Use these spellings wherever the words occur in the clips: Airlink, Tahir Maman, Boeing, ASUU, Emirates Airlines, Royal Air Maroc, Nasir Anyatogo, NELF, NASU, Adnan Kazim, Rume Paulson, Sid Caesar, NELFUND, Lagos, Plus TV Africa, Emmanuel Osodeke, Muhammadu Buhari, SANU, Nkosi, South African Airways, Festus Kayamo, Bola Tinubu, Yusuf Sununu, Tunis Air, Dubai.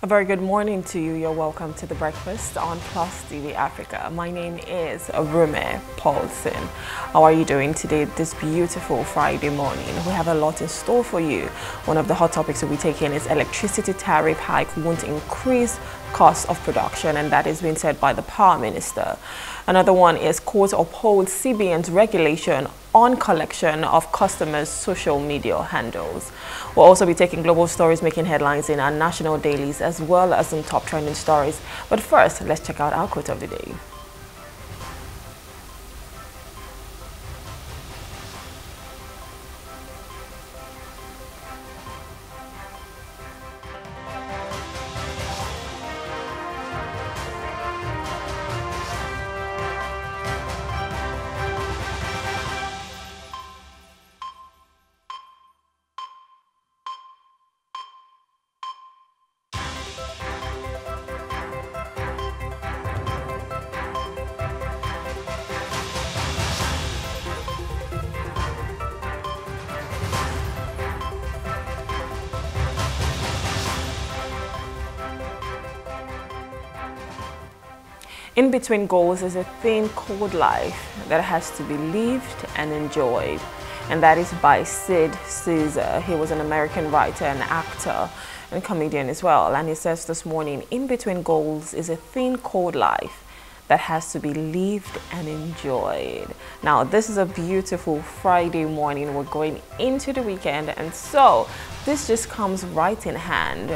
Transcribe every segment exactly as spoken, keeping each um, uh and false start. A very good morning to you. You're welcome to The Breakfast on Plus T V Africa. My name is Rume Paulson. How are you doing today, this beautiful Friday morning? We have a lot in store for you. One of the hot topics we'll be taking is electricity tariff hike won't increase cost of production, and that is being said by the power minister. Another one is court upholds C B N's regulation on collection of customers' social media handles. We'll also be taking global stories making headlines in our national dailies as well as some top trending stories. But first, let's check out our quote of the day. In between goals is a thin, cold life that has to be lived and enjoyed, and that is by Sid Caesar. He was an American writer and actor and comedian as well, and he says this morning, in between goals is a thin, cold life that has to be lived and enjoyed. Now, this is a beautiful Friday morning. We're going into the weekend, and so this just comes right in hand.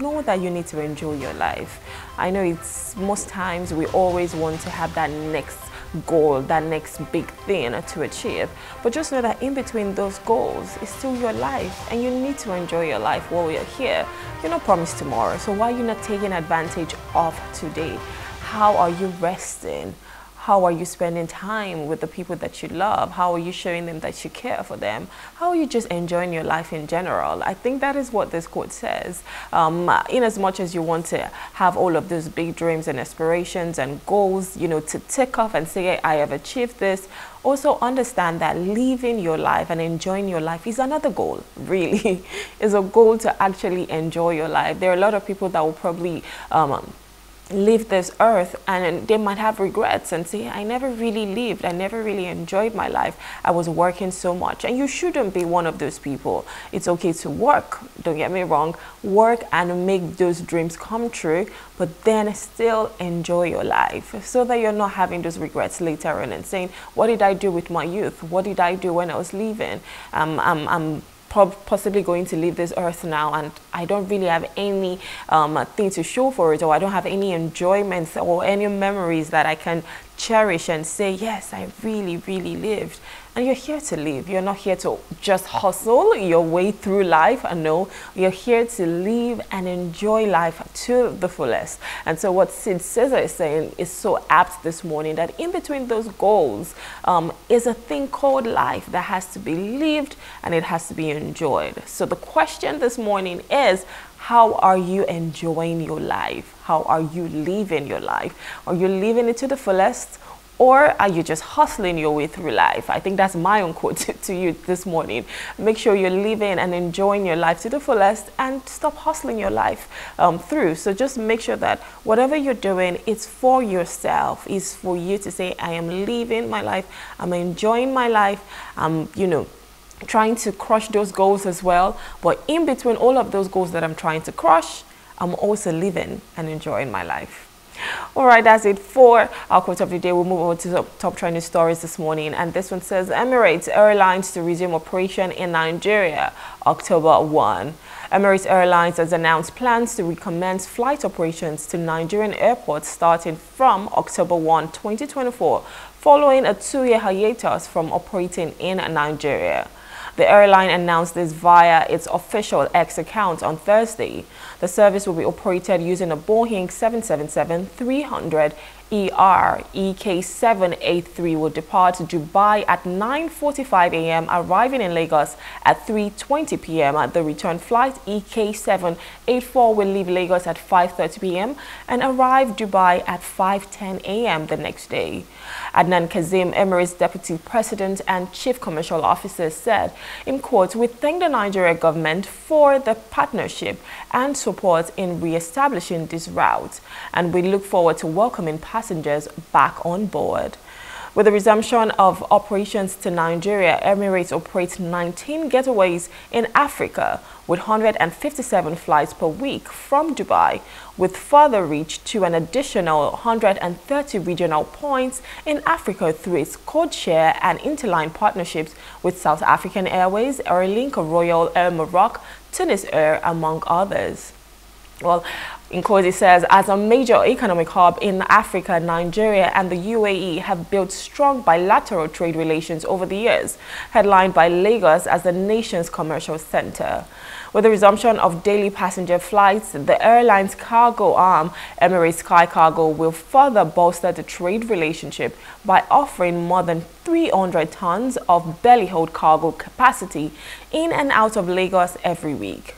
Know that you need to enjoy your life. I know it's most times we always want to have that next goal, that next big thing to achieve, but just know that in between those goals is still your life, and you need to enjoy your life while you're here. You're not promised tomorrow, so why are you not taking advantage of today? How are you resting? How are you spending time with the people that you love? How are you showing them that you care for them? How are you just enjoying your life in general? I think that is what this quote says. Um, in as much as you want to have all of those big dreams and aspirations and goals, you know, to tick off and say, I have achieved this, also understand that living your life and enjoying your life is another goal, really. It's a goal to actually enjoy your life. There are a lot of people that will probably um, leave this earth and they might have regrets and say, I never really lived, I never really enjoyed my life, I was working so much. And you shouldn't be one of those people. It's okay to work, don't get me wrong, work and make those dreams come true, but then still enjoy your life so that you're not having those regrets later on and saying, what did I do with my youth? What did I do when I was leaving? um, I'm, I'm possibly going to leave this earth now, and I don't really have any um, thing to show for it, or I don't have any enjoyments or any memories that I can cherish and say, yes, I really, really lived. And you're here to live. You're not here to just hustle your way through life. And no, you're here to live and enjoy life to the fullest. And so what Sid Caesar is saying is so apt this morning, that in between those goals um, is a thing called life that has to be lived and it has to be enjoyed. So the question this morning is, how are you enjoying your life? How are you living your life? Are you living it to the fullest? Or are you just hustling your way through life? I think that's my own quote to, to you this morning. Make sure you're living and enjoying your life to the fullest, and stop hustling your life um, through. So just make sure that whatever you're doing, it's for yourself. It's for you to say, I am living my life. I'm enjoying my life. I'm, you know, trying to crush those goals as well. But in between all of those goals that I'm trying to crush, I'm also living and enjoying my life. All right, that's it for our quote of the day. We'll move over to the top trending stories this morning. And this one says, Emirates Airlines to resume operation in Nigeria, October first. Emirates Airlines has announced plans to recommence flight operations to Nigerian airports starting from October first, twenty twenty-four, following a two-year hiatus from operating in Nigeria. The airline announced this via its official X account on Thursday. The service will be operated using a Boeing seven seventy-seven three hundred E R E K seven eight three will depart Dubai at nine forty-five A M, arriving in Lagos at three twenty P M At the return flight, E K seven eight four will leave Lagos at five thirty P M and arrive Dubai at five ten A M the next day. Adnan Kazim, Emirates Deputy President and Chief Commercial Officer, said, in quote, "We thank the Nigeria government for the partnership and support in re-establishing this route, and we look forward to welcoming passengers back on board." With the resumption of operations to Nigeria, Emirates operates nineteen getaways in Africa with one hundred fifty-seven flights per week from Dubai, with further reach to an additional one hundred thirty regional points in Africa through its code-share and interline partnerships with South African Airways, Airlink, Royal Air Maroc, Tunis Air, among others. Well, Nkosi says, as a major economic hub in Africa, Nigeria and the U A E have built strong bilateral trade relations over the years, headlined by Lagos as the nation's commercial center. With the resumption of daily passenger flights, the airline's cargo arm, Emirates Sky Cargo, will further bolster the trade relationship by offering more than three hundred tons of belly-hold cargo capacity in and out of Lagos every week.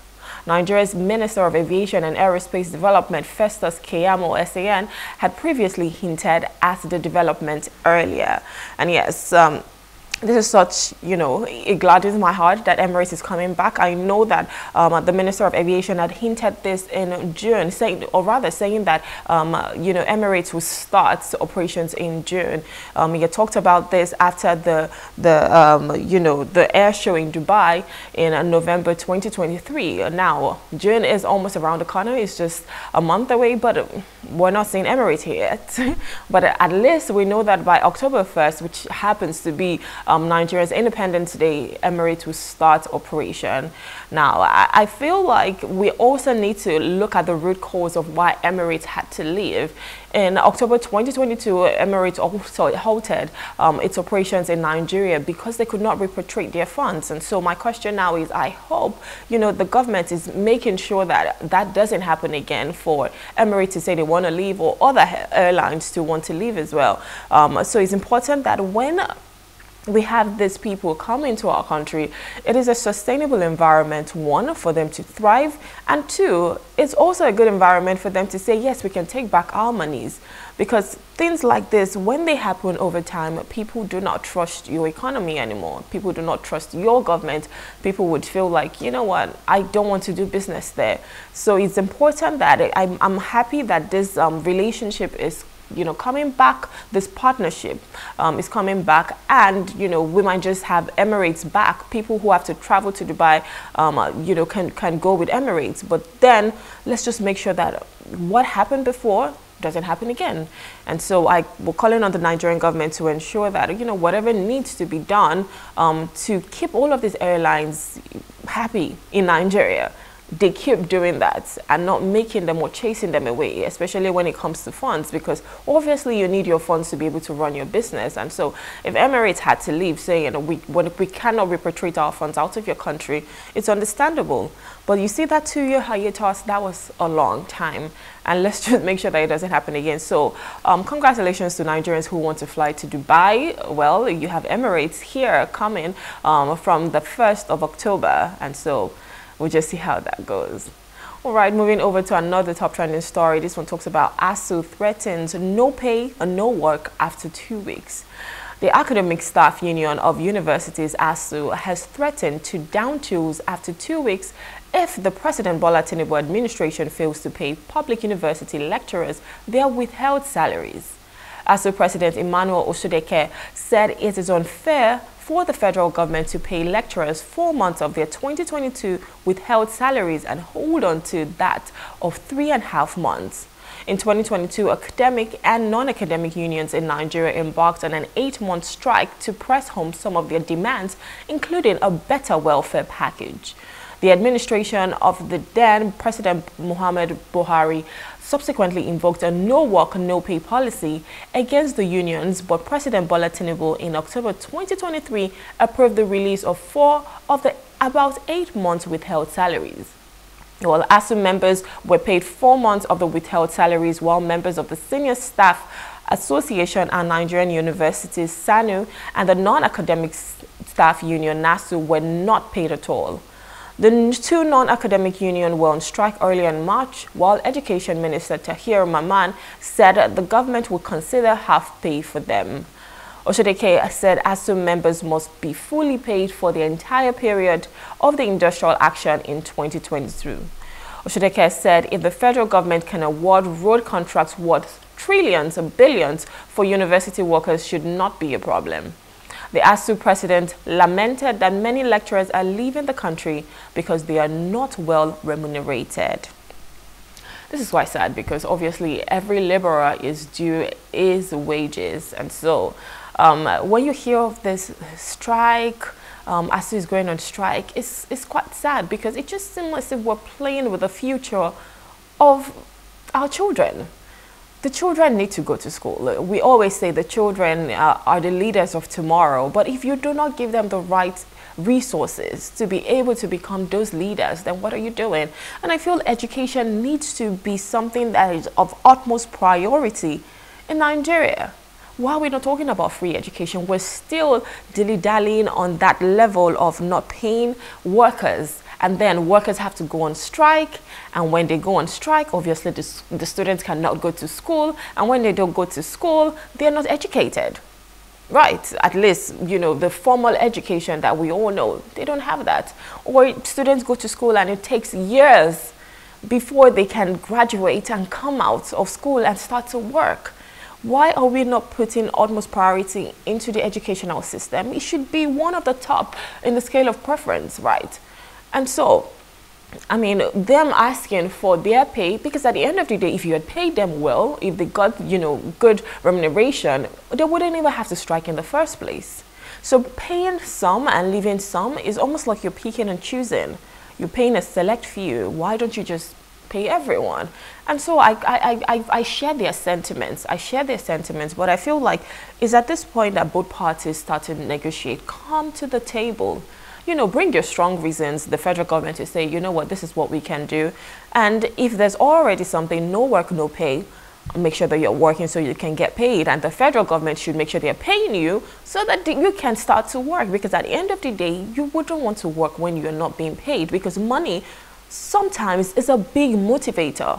Nigeria's Minister of Aviation and Aerospace Development, Festus Kayamo, S A N, had previously hinted at the development earlier. And yes, um, this is such, you know, it gladdens my heart that Emirates is coming back. I know that um, the Minister of Aviation had hinted this in June, saying, or rather saying that, um, you know, Emirates will start operations in June. Um, he had talked about this after the, the um, you know, the air show in Dubai in uh, November twenty twenty-three. Now, June is almost around the corner. It's just a month away, but we're not seeing Emirates yet. But at least we know that by October first, which happens to be Um, Nigeria's Independence Day, Emirates will start operation. Now, I, I feel like we also need to look at the root cause of why Emirates had to leave. In October twenty twenty-two, Emirates also halted um, its operations in Nigeria because they could not repatriate their funds. And so my question now is, I hope, you know, the government is making sure that that doesn't happen again for Emirates to say they want to leave, or other airlines to want to leave as well. Um, so it's important that when we have these people come into our country, it is a sustainable environment, one, for them to thrive, and two, it's also a good environment for them to say, yes, we can take back our monies. Because things like this, when they happen over time, people do not trust your economy anymore. People do not trust your government. People would feel like, you know what, I don't want to do business there. So it's important that it, I'm, I'm happy that this um, relationship is, you know, coming back. This partnership um, is coming back, and you know, we might just have Emirates back. People who have to travel to Dubai, um, uh, you know, can can go with Emirates. But then let's just make sure that what happened before doesn't happen again. And so I we're calling on the Nigerian government to ensure that, you know, whatever needs to be done um, to keep all of these airlines happy in Nigeria, they keep doing that and not making them or chasing them away, especially when it comes to funds, because obviously you need your funds to be able to run your business. And so if Emirates had to leave saying we, when we cannot repatriate our funds out of your country, it's understandable. But you see, that two-year hiatus, that was a long time, and let's just make sure that it doesn't happen again. So um, congratulations to Nigerians who want to fly to Dubai. Well, you have Emirates here coming um, from the first of October, and so we'll just see how that goes. All right, moving over to another top trending story. This one talks about A S U U threatens no pay and no work after two weeks. The Academic Staff Union of Universities, A S U U, has threatened to down tools after two weeks if the President Bola Tinubu administration fails to pay public university lecturers their withheld salaries. A S U U President Emmanuel Osodeke said it is unfair for the federal government to pay lecturers four months of their twenty twenty-two withheld salaries and hold on to that of three and a half months. In twenty twenty-two, academic and non-academic unions in Nigeria embarked on an eight-month strike to press home some of their demands, including a better welfare package. The administration of the then President Muhammadu Buhari subsequently invoked a no-work, no-pay policy against the unions, but President Bola Tinubu in October twenty twenty-three approved the release of four of the about eight months withheld salaries. Well, A S U U members were paid four months of the withheld salaries, while members of the senior staff Association and Nigerian Universities S A N U and the Non-Academic Staff Union NASU were not paid at all. The two non-academic unions were on strike early in March, while Education Minister Tahir Maman said the government would consider half pay for them. Osodeke said ASUU members must be fully paid for the entire period of the industrial action in twenty twenty-two. Osodeke said if the federal government can award road contracts worth trillions and billions for university workers, should not be a problem. The ASUU president lamented that many lecturers are leaving the country because they are not well remunerated. This is quite sad because obviously every laborer is due his wages. And so um, when you hear of this strike, um, ASUU is going on strike, it's, it's quite sad because it just seems as if we're playing with the future of our children. The children need to go to school. We always say the children uh, are the leaders of tomorrow, but if you do not give them the right resources to be able to become those leaders, then what are you doing? And I feel education needs to be something that is of utmost priority in Nigeria. Why are we not talking about free education? We're still dilly-dallying on that level of not paying workers. And then workers have to go on strike, and when they go on strike, obviously the, the students cannot go to school, and when they don't go to school, they're not educated. Right, at least, you know, the formal education that we all know, they don't have that. Or students go to school and it takes years before they can graduate and come out of school and start to work. Why are we not putting utmost priority into the educational system? It should be one of the top in the scale of preference, right? And so, I mean, them asking for their pay, because at the end of the day, if you had paid them well, if they got, you know, good remuneration, they wouldn't even have to strike in the first place. So paying some and leaving some is almost like you're picking and choosing. You're paying a select few. Why don't you just pay everyone? And so I, I, I, I share their sentiments. I share their sentiments, but I feel like it's at this point that both parties start to negotiate. Come to the table. You know, bring your strong reasons, the federal government to say, you know what, this is what we can do. And if there's already something, no work, no pay, make sure that you're working so you can get paid. And the federal government should make sure they're paying you so that you can start to work. Because at the end of the day, you wouldn't want to work when you're not being paid. Because money sometimes is a big motivator.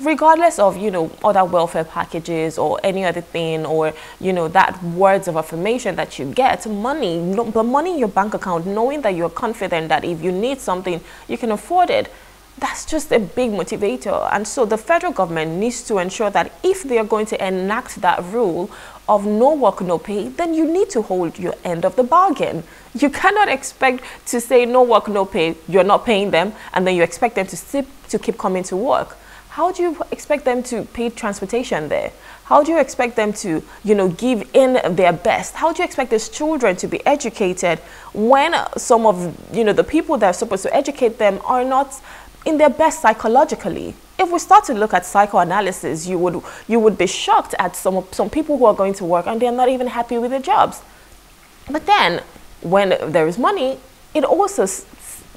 Regardless of, you know, other welfare packages or any other thing, or, you know, that words of affirmation that you get, money, the money in your bank account, knowing that you're confident that if you need something, you can afford it, that's just a big motivator. And so the federal government needs to ensure that if they are going to enact that rule of no work, no pay, then you need to hold your end of the bargain. You cannot expect to say no work, no pay, you're not paying them, and then you expect them to, sip, to keep coming to work. How do you expect them to pay transportation there? How do you expect them to, you know, give in their best? How do you expect these children to be educated when some of, you know, the people that are supposed to educate them are not in their best psychologically? If we start to look at psychoanalysis, you would, you would be shocked at some, some people who are going to work and they're not even happy with their jobs. But then, when there is money, it also,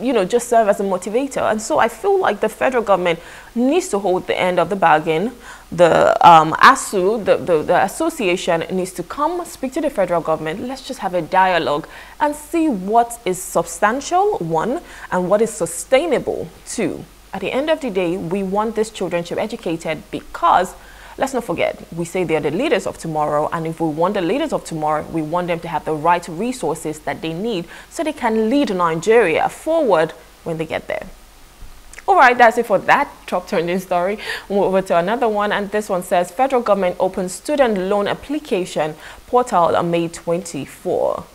you know, just serve as a motivator. And so I feel like the federal government needs to hold the end of the bargain. The um, ASUU, the, the, the association needs to come speak to the federal government. Let's just have a dialogue and see what is substantial, one, and what is sustainable, two. At the end of the day, we want these children to be educated because, let's not forget, we say they are the leaders of tomorrow, and if we want the leaders of tomorrow, we want them to have the right resources that they need so they can lead Nigeria forward when they get there. All right, that's it for that top trending story. We'll move over to another one, and this one says, Federal Government Opens Student Loan Application Portal on May twenty-fourth.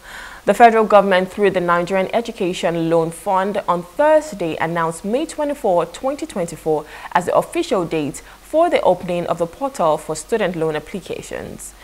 The federal government, through the Nigerian Education Loan Fund, on Thursday announced May twenty-fourth, twenty twenty-four as the official date for the opening of the portal for student loan applications.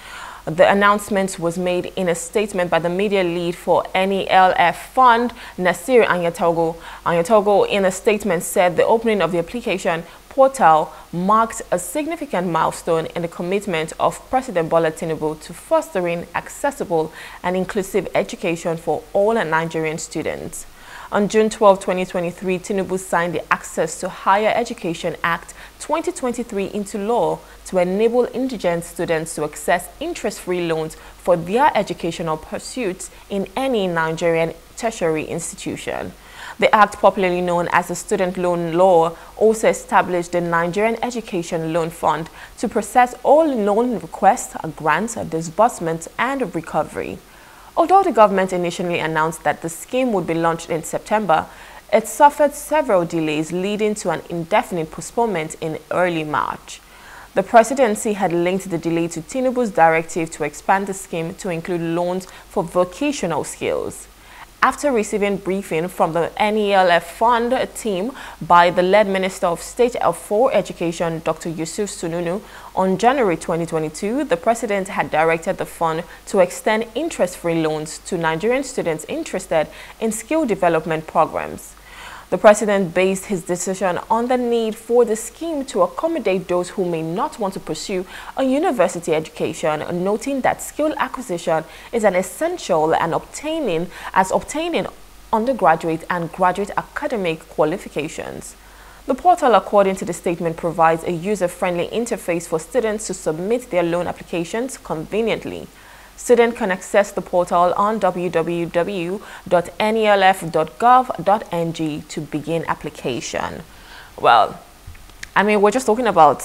The announcement was made in a statement by the media lead for N E L F Fund, Nasir Anyatogo. Anyatogo, in a statement, said the opening of the application portal marked a significant milestone in the commitment of President Bola Tinubu to fostering accessible and inclusive education for all Nigerian students. On June twelfth, twenty twenty-three, Tinubu signed the Access to Higher Education Act twenty twenty-three into law to enable indigent students to access interest-free loans for their educational pursuits in any Nigerian tertiary institution. The act, popularly known as the Student Loan Law, also established the Nigerian Education Loan Fund to process all loan requests, grants, disbursements, and recovery. Although the government initially announced that the scheme would be launched in September, it suffered several delays leading to an indefinite postponement in early March. The presidency had linked the delay to Tinubu's directive to expand the scheme to include loans for vocational skills. After receiving briefing from the NELFUND team by the led Minister of State for Education, Doctor Yusuf Sununu, on January twenty twenty-two, the President had directed the fund to extend interest-free loans to Nigerian students interested in skill development programs. The President based his decision on the need for the scheme to accommodate those who may not want to pursue a university education, noting that skill acquisition is an essential and obtaining as obtaining undergraduate and graduate academic qualifications. The portal, according to the statement, provides a user-friendly interface for students to submit their loan applications conveniently. Students can access the portal on w w w dot n e l f dot gov dot n g to begin application. Well, I mean, we're just talking about,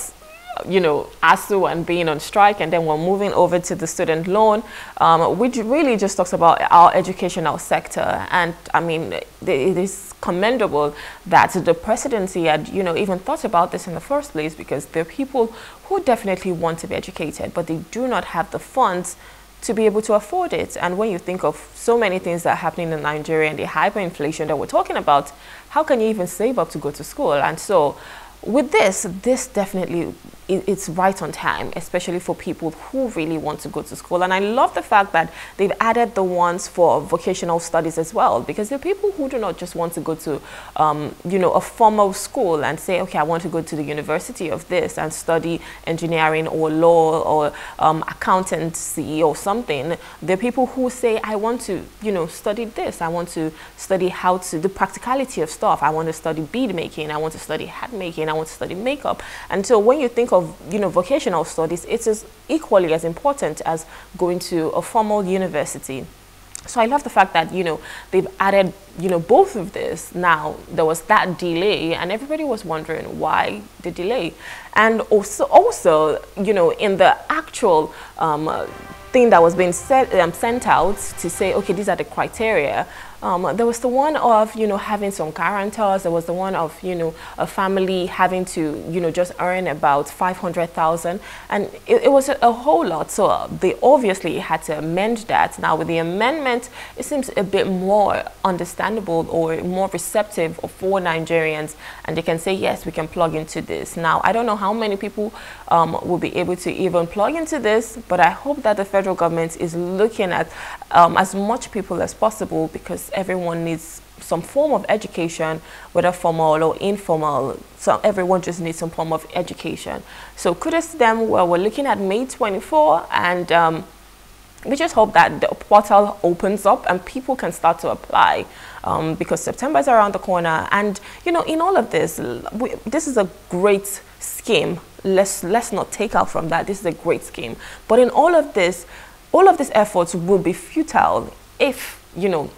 you know, A S U and being on strike, and then we're moving over to the student loan, um, which really just talks about our educational sector. And I mean, it is commendable that the presidency had, you know, even thought about this in the first place, because there are people who definitely want to be educated, but they do not have the funds to be able to afford it. And when you think of so many things that are happening in Nigeria and the hyperinflation that we're talking about, how can you even save up to go to school? And so with this, this definitely, it's right on time, especially for people who really want to go to school. And I love the fact that they've added the ones for vocational studies as well, because there are people who do not just want to go to, um, you know, a formal school and say, okay, I want to go to the university of this and study engineering or law or um, accountancy or something. There are people who say, I want to, you know, study this. I want to study how to, the practicality of stuff. I want to study bead making. I want to study hat making. I want to study makeup. And so when you think of, you know, vocational studies, it is equally as important as going to a formal university. So I love the fact that, you know, they've added, you know, both of this. Now, there was that delay, and everybody was wondering why the delay. And also, also you know, in the actual um, thing that was being set, um, sent out to say, okay, these are the criteria. Um, there was the one of, you know, having some guarantors. There was the one of, you know, a family having to, you know, just earn about five hundred thousand. And it, it was a, a whole lot. So uh, they obviously had to amend that. Now, with the amendment, it seems a bit more understandable or more receptive for Nigerians. And they can say, yes, we can plug into this. Now, I don't know how many people um, will be able to even plug into this, but I hope that the federal government is looking at um, as much people as possible, because everyone needs some form of education, whether formal or informal. So everyone just needs some form of education. So kudos to them. Well, we're looking at May twenty-fourth, and um, we just hope that the portal opens up and people can start to apply, um, because September is around the corner. And, you know, in all of this, we, this is a great scheme. Let's, let's not take out from that. This is a great scheme. But in all of this, all of these efforts will be futile if, you know,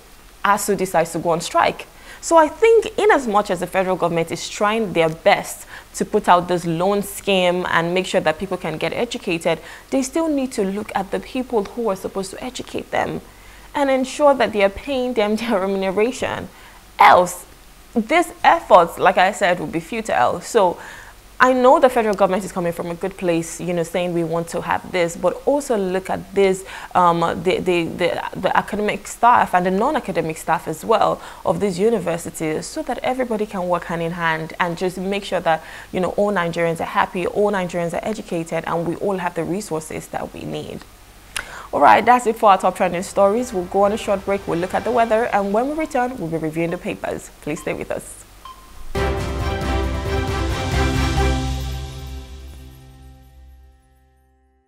A S U decides to go on strike. So I think in as much as the federal government is trying their best to put out this loan scheme and make sure that people can get educated, they still need to look at the people who are supposed to educate them and ensure that they are paying them their remuneration. Else, these efforts, like I said, will be futile. So I know the federal government is coming from a good place, you know, saying we want to have this, but also look at this, um, the, the, the, the academic staff and the non-academic staff as well of these universities, so that everybody can work hand in hand and just make sure that, you know, all Nigerians are happy, all Nigerians are educated, and we all have the resources that we need. All right, that's it for our top trending stories. We'll go on a short break, we'll look at the weather, and when we return, we'll be reviewing the papers. Please stay with us.